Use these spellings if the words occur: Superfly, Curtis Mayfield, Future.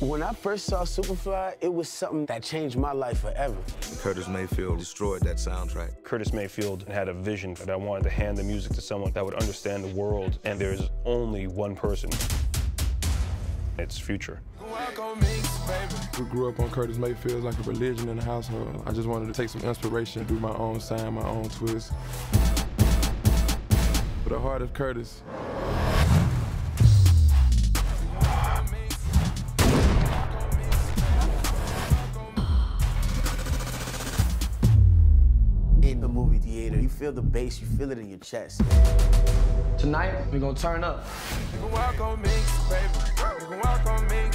When I first saw Superfly, it was something that changed my life forever. Curtis Mayfield destroyed that soundtrack. Curtis Mayfield had a vision that I wanted to hand the music to someone that would understand the world, and there's only one person. It's Future. We grew up on Curtis Mayfield like a religion in the household. I just wanted to take some inspiration, do my own sound, my own twist. But the heart of Curtis. Movie theater, you feel the bass, you feel it in your chest. Tonight, we're gonna turn up. You can walk on me, baby. You can walk on me.